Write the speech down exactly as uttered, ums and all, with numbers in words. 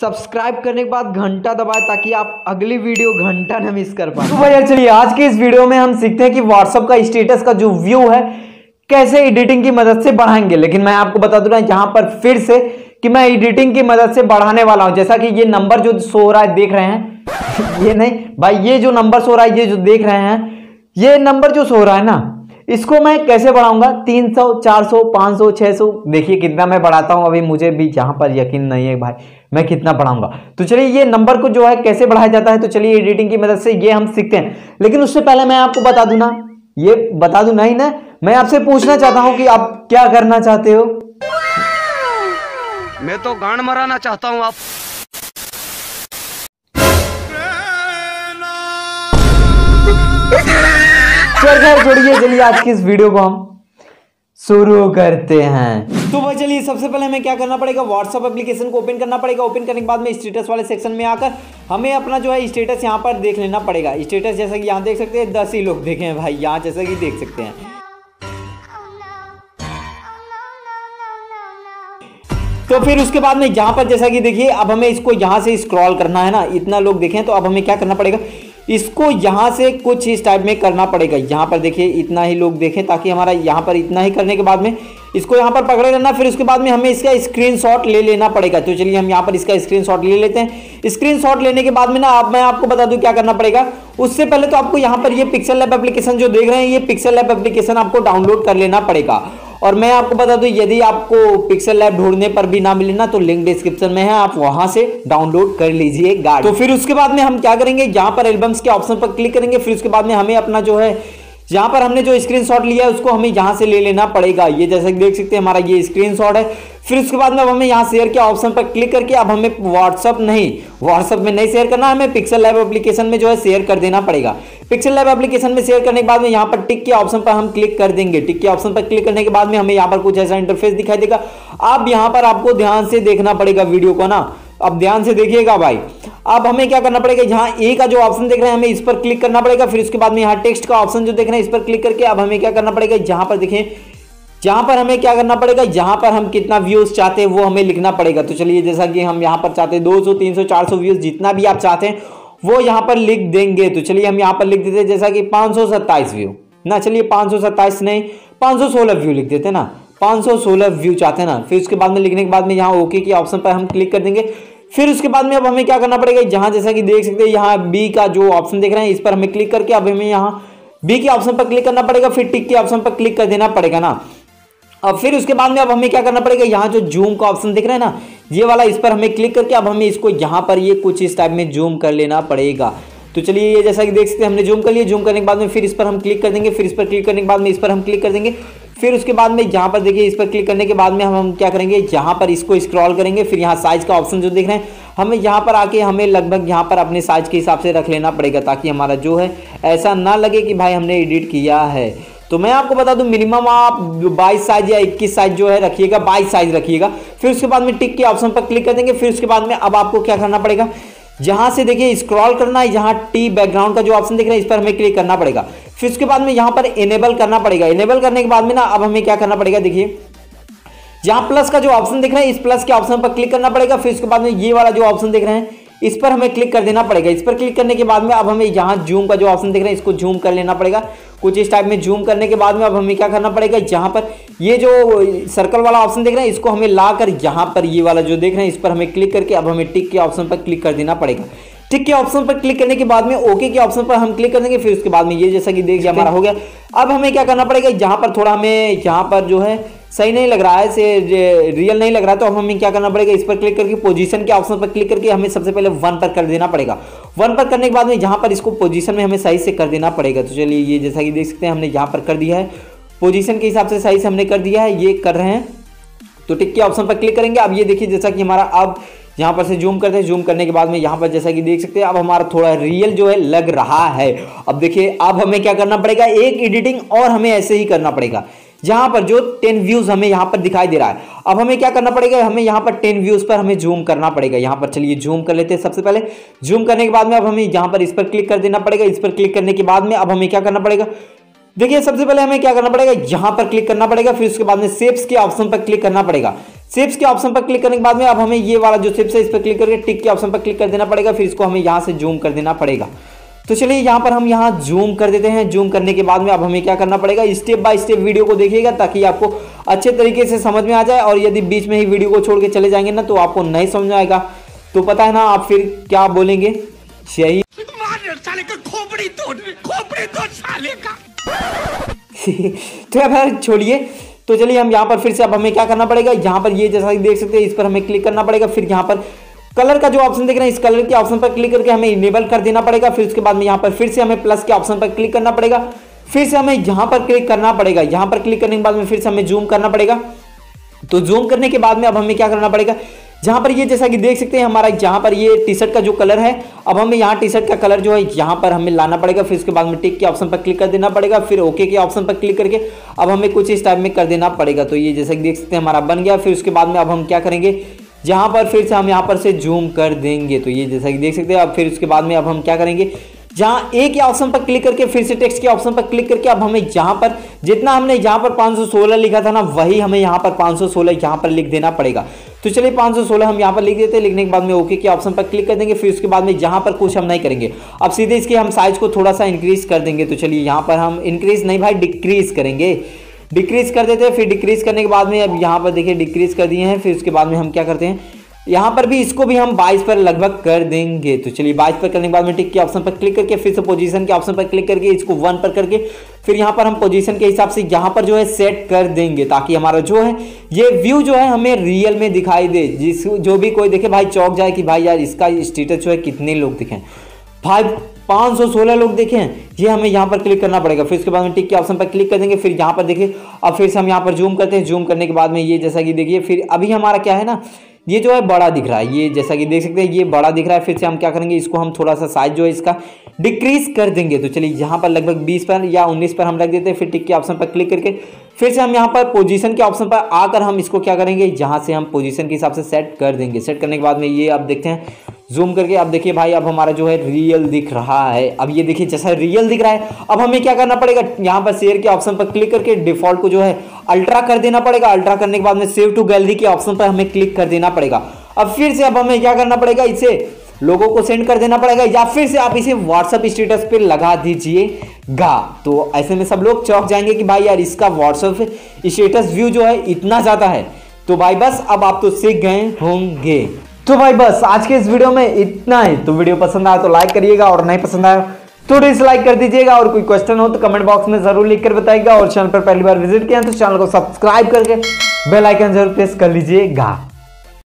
Subscribe करने के बाद घंटा दबाएं ताकि आप अगली वीडियो घंटा न मिस कर पाए। तो भाई चलिए आज के इस वीडियो में हम सीखते हैं कि व्हाट्सएप का स्टेटस का जो व्यू है कैसे एडिटिंग की मदद से बढ़ाएंगे। लेकिन मैं आपको बता दूं ना यहाँ पर फिर से कि मैं एडिटिंग की मदद से बढ़ाने वाला हूँ। जैसा कि ये नंबर जो शो हो रहा है देख रहे हैं, ये नहीं भाई, ये जो नंबर शो हो रहा है, ये जो देख रहे हैं, ये नंबर जो शो हो रहा है ना, इसको मैं कैसे बढ़ाऊंगा? तीन सौ, चार सौ, पाँच सौ, छह सौ। देखिए कितना मैं बढ़ाता हूँ, अभी मुझे भी यहाँ पर यकीन नहीं है भाई मैं कितना बढ़ाऊंगा। तो चलिए ये नंबर को जो है कैसे बढ़ाया जाता है, तो चलिए एडिटिंग की मदद से ये हम सीखते हैं। लेकिन उससे पहले मैं आपको बता दूं ना, ये बता दूं नहीं ना, मैं आपसे पूछना चाहता हूँ कि आप क्या करना चाहते हो? मैं तो गांड मराना चाहता हूँ। आप छोड़िए, चलिए आज की इस वीडियो को हम शुरू करते हैं। तो भाई चलिए सबसे पहले हमें क्या करना पड़ेगा, व्हाट्सएप एप्लीकेशन को ओपन करना पड़ेगा। ओपन करने के बाद में स्टेटस वाले सेक्शन में आकर हमें अपना जो है स्टेटस यहाँ पर देख लेना पड़ेगा। स्टेटस जैसा कि यहाँ देख सकते हैं, दस ही लोग देखे हैं भाई, यहाँ जैसा कि देख सकते हैं। तो फिर उसके बाद में यहाँ पर जैसा कि देखिए, अब हमें इसको यहाँ से स्क्रॉल करना है ना, इतना लोग देखें। तो अब हमें क्या करना पड़ेगा, इसको यहाँ से कुछ इस टाइप में करना पड़ेगा। यहाँ पर देखिए इतना ही लोग देखें, ताकि हमारा यहाँ पर इतना ही करने के बाद में इसको यहाँ पर पकड़े रहना। फिर उसके बाद में हमें इसका स्क्रीनशॉट ले लेना पड़ेगा। तो चलिए हम यहाँ पर इसका स्क्रीनशॉट ले लेते हैं। स्क्रीनशॉट लेने के बाद में ना आप मैं आपको बता दूं क्या करना पड़ेगा। उससे पहले तो आपको यहाँ पर ये पिक्सल लैब एप्लीकेशन जो देख रहे हैं, ये पिक्सल लैब एप्लीकेशन आपको डाउनलोड कर लेना पड़ेगा। और मैं आपको बता दूं, यदि आपको पिक्सल लैब ढूंढने पर भी ना मिले ना, तो लिंक डिस्क्रिप्शन में है, आप वहां से डाउनलोड कर लीजिएगा। तो फिर उसके बाद में हम क्या करेंगे, यहाँ पर एल्बम्स के ऑप्शन पर क्लिक करेंगे। फिर उसके बाद में हमें अपना जो है यहाँ पर हमने जो स्क्रीनशॉट लिया है उसको हमें यहाँ से ले लेना पड़ेगा। ये जैसा कि देख सकते हैं हमारा ये स्क्रीनशॉट है। फिर उसके बाद में अब हमें यहाँ शेयर के ऑप्शन पर क्लिक करके अब हमें व्हाट्सअप नहीं व्हाट्सअप में नहीं शेयर करना, हमें पिक्सल लैब एप्लीकेशन में जो है शेयर कर देना पड़ेगा। पिक्सल लैब एप्लीकेशन में शेयर करने के बाद में यहाँ पर टिक के ऑप्शन पर हम क्लिक कर देंगे। टिक के ऑप्शन पर क्लिक करने के बाद में हमें यहाँ पर कुछ ऐसा इंटरफेस दिखाई देगा। अब यहाँ पर आपको ध्यान से देखना पड़ेगा वीडियो को ना, अब ध्यान से देखिएगा भाई। अब हमें क्या करना पड़ेगा, यहाँ ए का जो ऑप्शन देख रहे हैं हमें इस पर क्लिक करना पड़ेगा। फिर उसके बाद में यहाँ टेक्स्ट का ऑप्शन जो देख रहे हैं इस पर क्लिक करके अब हमें क्या करना पड़ेगा, यहाँ पर देखें यहाँ पर हमें क्या करना पड़ेगा, यहाँ पर हम कितना व्यूज चाहते हैं वो हमें लिखना पड़ेगा। तो चलिए जैसा कि हम यहाँ पर चाहते हैं दो सौ, तीन सौ, चार सौ व्यूज, जितना भी आप चाहते हैं वो यहाँ पर लिख देंगे। तो चलिए हम यहाँ पर लिख देते हैं जैसा कि पाँच सौ सत्ताईस व्यू ना, चलिए पाँच सौ सत्ताईस नहीं पाँच सौ सोलह व्यू लिख देते हैं ना, पाँच सौ सोलह व्यू चाहते हैं ना। फिर उसके बाद में लिखने के बाद में यहाँ ओके के ऑप्शन पर हम क्लिक कर देंगे। फिर उसके बाद में अब हमें क्या करना पड़ेगा, यहाँ जैसा कि देख सकते हैं यहाँ बी का जो ऑप्शन देख रहे हैं इस पर हमें क्लिक करके अब हमें यहाँ बी के ऑप्शन पर क्लिक करना पड़ेगा। फिर टिक के ऑप्शन पर क्लिक कर देना पड़ेगा ना। अब फिर उसके बाद में अब हमें क्या करना पड़ेगा, यहाँ जो जूम का ऑप्शन दिख रहा है ना ये वाला, इस पर हमें क्लिक करके अब हमें इसको यहाँ पर ये कुछ इस टाइप में जूम कर लेना पड़ेगा। तो चलिए ये जैसा कि देख सकते हैं हमने जूम कर लिया। जूम करने के बाद में फिर इस पर हम क्लिक कर देंगे। फिर इस पर क्लिक करने के बाद में इस पर हम क्लिक कर देंगे। फिर उसके बाद में यहाँ पर देखिए इस पर क्लिक करने के बाद में हम हम क्या करेंगे, यहाँ पर इसको स्क्रॉल करेंगे। फिर यहाँ साइज का ऑप्शन जो देख रहे हैं हमें यहाँ पर आके हमें लगभग यहाँ पर अपने साइज के हिसाब से रख लेना पड़ेगा, ताकि हमारा जो है ऐसा ना लगे कि भाई हमने एडिट किया है। तो मैं आपको बता दूं मिनिमम आप बाईस साइज या इक्कीस साइज जो है रखिएगा, बाईस साइज रखिएगा। फिर उसके बाद में टिक के ऑप्शन पर क्लिक कर देंगे। फिर उसके बाद में अब आपको क्या करना पड़ेगा, जहाँ से देखिए स्क्रॉल करना है, यहाँ टी बैकग्राउंड का जो ऑप्शन दिख रहा है इस पर हमें क्लिक करना पड़ेगा। फिर उसके बाद में यहाँ पर इनेबल करना पड़ेगा। इनेबल करने के बाद में ना अब हमें क्या करना पड़ेगा, देखिए यहाँ प्लस का जो ऑप्शन दिख रहा है इस प्लस के ऑप्शन पर क्लिक करना पड़ेगा। फिर उसके बाद में ये वाला जो ऑप्शन दिख रहे हैं इस पर हमें क्लिक कर देना पड़ेगा। इस पर क्लिक करने के बाद में अब हमें यहाँ जूम का जो ऑप्शन दिख रहा है इसको जूम कर लेना पड़ेगा। कुछ इस टाइप में जूम करने के बाद में अब हमें क्या करना पड़ेगा, यहाँ पर ये जो सर्कल वाला ऑप्शन दिख रहा है इसको हमें ला कर यहाँ पर ये वाला जो देख रहे हैं इस पर हमें क्लिक करके अब हमें टिक के ऑप्शन पर क्लिक कर देना पड़ेगा। टिक के ऑप्शन पर क्लिक करने के बाद में ओके के ऑप्शन पर हम क्लिक कर देंगे। फिर उसके बाद में ये जैसा कि देखिए हमारा हो गया। अब हमें क्या करना पड़ेगा, यहाँ पर थोड़ा हमें यहाँ पर जो है सही नहीं लग रहा है, से रियल नहीं लग रहा है, तो अब हमें क्या करना पड़ेगा, इस पर क्लिक करके पोजीशन के ऑप्शन पर क्लिक करके हमें सबसे पहले वन पर कर देना पड़ेगा। वन पर करने के बाद में यहाँ पर इसको पोजीशन में हमें सही से कर देना पड़ेगा। तो चलिए ये जैसा कि देख सकते हैं हमने यहाँ पर कर दिया है, पोजीशन के हिसाब से सही से हमने कर दिया है, ये कर रहे हैं। तो टिक के ऑप्शन पर क्लिक करेंगे। अब ये देखिए जैसा कि हमारा अब यहाँ पर से जूम करते हैं। जूम करने के बाद में यहाँ पर जैसा कि देख सकते हैं अब हमारा थोड़ा रियल जो है लग रहा है। अब देखिए अब हमें क्या करना पड़ेगा, एक एडिटिंग और हमें ऐसे ही करना पड़ेगा। यहाँ पर जो टेन व्यूज हमें यहाँ पर दिखाई दे रहा है, अब हमें क्या करना पड़ेगा, हमें यहाँ पर टेन व्यूज पर हमें जूम करना पड़ेगा। यहाँ पर चलिए जूम कर लेते हैं। सबसे पहले जूम करने के बाद में अब हमें यहाँ पर इस पर क्लिक कर देना पड़ेगा। इस पर क्लिक करने के बाद में अब हमें क्या करना पड़ेगा, देखिए सबसे पहले हमें क्या करना पड़ेगा, यहाँ पर क्लिक करना पड़ेगा, फिर उसके बाद में शेप्स के ऑप्शन पर क्लिक करना पड़ेगा। शेप्स के ऑप्शन पर क्लिक करने के बाद में अब हमें ये वाला जो शेप्स है इस पर क्लिक करके टिक के ऑप्शन पर क्लिक कर देना पड़ेगा, फिर इसको हमें यहाँ से जूम कर देना पड़ेगा। तो चलिए यहाँ पर हम यहाँ जूम कर देते हैं। जूम करने के बाद में अब हमें क्या करना पड़ेगा, स्टेप बाय स्टेप वीडियो को देखिएगा ताकि आपको अच्छे तरीके से समझ में आ जाए, और यदि बीच में ही वीडियो को छोड़ के चले जाएंगे ना तो आपको नहीं समझ आएगा, तो पता है ना आप फिर क्या बोलेंगे। यही तो यार छोड़िए। तो चलिए हम यहाँ पर फिर से अब हमें क्या करना पड़ेगा, यहाँ पर ये जैसा कि देख सकते हैं इस पर हमें क्लिक करना पड़ेगा, फिर यहाँ पर कलर का जो ऑप्शन देख रहे हैं इस कलर के ऑप्शन पर क्लिक करके हमें इनेबल कर देना पड़ेगा। फिर उसके बाद में यहाँ पर फिर से हमें प्लस के ऑप्शन पर क्लिक करना पड़ेगा, फिर से हमें यहाँ पर क्लिक करना पड़ेगा। यहाँ पर क्लिक करने के बाद में फिर से हमें जूम करना पड़ेगा। तो जूम करने के बाद में अब हमें क्या करना पड़ेगा, जहाँ पर ये जैसा कि देख सकते हैं हमारा यहाँ पर ये टी शर्ट का जो कलर है, अब हमें यहाँ टी शर्ट का कलर जो है यहाँ पर हमें लाना पड़ेगा। फिर उसके बाद में टिक के ऑप्शन पर क्लिक कर देना पड़ेगा, फिर ओके के ऑप्शन पर क्लिक करके अब हमें कुछ इस टाइप में कर देना पड़ेगा। तो ये जैसा कि देख सकते हैं हमारा बन गया। फिर उसके बाद में अब हम क्या करेंगे, जहाँ पर फिर से हम यहाँ पर से जूम कर देंगे। तो ये जैसा कि देख सकते हैं अब फिर उसके बाद में अब हम क्या करेंगे, जहाँ ए के ऑप्शन पर क्लिक करके फिर से टेक्स्ट के ऑप्शन पर क्लिक करके अब हमें यहाँ पर जितना हमने यहाँ पर पाँच सौ सोलह लिखा था ना वही हमें यहाँ पर पाँच सौ सोलह यहाँ पर लिख देना पड़ेगा। तो चलिए पाँच सौ सोलह हम यहाँ पर लिख देते हैं। लिखने के बाद में ओके के ऑप्शन पर क्लिक कर देंगे, फिर उसके बाद में यहाँ पर कुछ हम नहीं करेंगे, अब सीधे इसके हम साइज को थोड़ा सा इंक्रीज कर देंगे। तो चलिए यहाँ पर हम इंक्रीज नहीं भाई डिक्रीज करेंगे, डिक्रीज कर देते हैं। फिर डिक्रीज करने के बाद में अब यहाँ पर देखिए डिक्रीज कर दिए हैं। फिर उसके बाद में हम क्या करते हैं, यहाँ पर भी इसको भी हम बाईस पर लगभग कर देंगे। तो चलिए बाईस पर करने के बाद में टिक के ऑप्शन पर क्लिक करके फिर से पोजीशन के ऑप्शन पर क्लिक करके इसको वन पर करके फिर यहाँ पर हम पोजीशन के हिसाब से यहाँ पर जो है सेट कर देंगे, ताकि हमारा जो है ये व्यू जो है हमें रियल में दिखाई दे, जिस जो भी कोई देखे भाई चौंक जाए कि भाई यार इसका स्टेटस जो है कितने लोग दिखें, भाई पाँच सौ सोलह लोग देखें। ये हमें यहाँ पर क्लिक करना पड़ेगा। फिर उसके बाद में टिक के ऑप्शन पर क्लिक कर देंगे। फिर यहाँ पर देखिए अब फिर से हम यहाँ पर जूम करते हैं। जूम करने के बाद में ये जैसा कि देखिए फिर अभी हमारा क्या है ना, ये जो है बड़ा दिख रहा है, ये जैसा कि देख सकते हैं ये बड़ा दिख रहा है। फिर से हम क्या करेंगे, इसको हम थोड़ा सा साइज जो है इसका डिक्रीज कर देंगे। तो चलिए यहाँ पर लगभग बीस पर या उन्नीस पर हम रख देते हैं। फिर टिक के ऑप्शन पर क्लिक करके फिर से हम यहाँ पर पोजीशन के ऑप्शन पर आकर हम इसको क्या करेंगे, यहाँ से हम पोजीशन के हिसाब से सेट कर देंगे। सेट करने के बाद में ये आप देखते हैं जूम करके, अब देखिए भाई अब हमारा जो है रियल दिख रहा है। अब ये देखिए जैसा रियल दिख रहा है, अब हमें क्या करना पड़ेगा, यहाँ पर शेयर के ऑप्शन पर क्लिक करके डिफॉल्ट को जो है अल्ट्रा कर देना पड़ेगा। अल्ट्रा करने के बाद में सेव टू गैलरी के ऑप्शन पर हमें क्लिक कर देना पड़ेगा। अब फिर से अब हमें क्या करना पड़ेगा, इसे लोगों को सेंड कर देना पड़ेगा, या फिर से आप इसे व्हाट्सअप स्टेटस पर लगा दीजिएगा। तो ऐसे में सब लोग चौंक जाएंगे कि भाई यार इसका व्हाट्सअप स्टेटस व्यू जो है इतना ज़्यादा है। तो भाई बस अब आप तो सीख गए होंगे। तो भाई बस आज के इस वीडियो में इतना ही। तो वीडियो पसंद आया तो लाइक करिएगा, और नहीं पसंद आया तो डिसलाइक कर दीजिएगा, और कोई क्वेश्चन हो तो कमेंट बॉक्स में जरूर लिखकर बताइएगा। और चैनल पर पहली बार विजिट किया तो चैनल को सब्सक्राइब करके बेल आइकन जरूर प्रेस कर लीजिएगा।